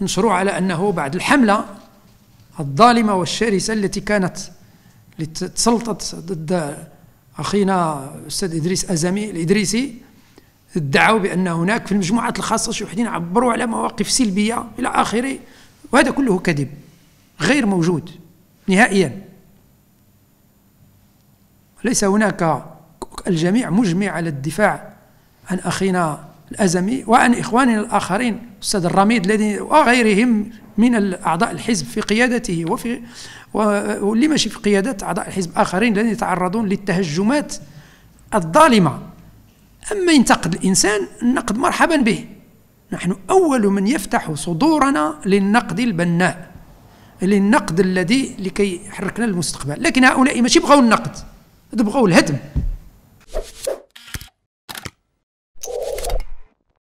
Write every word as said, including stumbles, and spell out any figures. نشروا على أنه بعد الحملة الظالمة والشرسة التي كانت تسلطت ضد أخينا الأستاذ إدريس ازمي الادريسي، ادعوا بأن هناك في المجموعات الخاصة شي وحدين عبروا على مواقف سلبية إلى آخره، وهذا كله كذب غير موجود نهائيا. ليس هناك، الجميع مجمع على الدفاع عن أخينا الأزمي وعن إخواننا الآخرين، الأستاذ الرميد الذي وغيرهم من الأعضاء الحزب في قيادته وفي واللي ماشي في قيادة أعضاء الحزب آخرين الذين يتعرضون للتهجمات الظالمة. أما ينتقد الإنسان النقد مرحبا به، نحن أول من يفتح صدورنا للنقد البناء، للنقد الذي لكي يحركنا للمستقبل، لكن هؤلاء ماشي بغاو النقد، بغاو الهدم.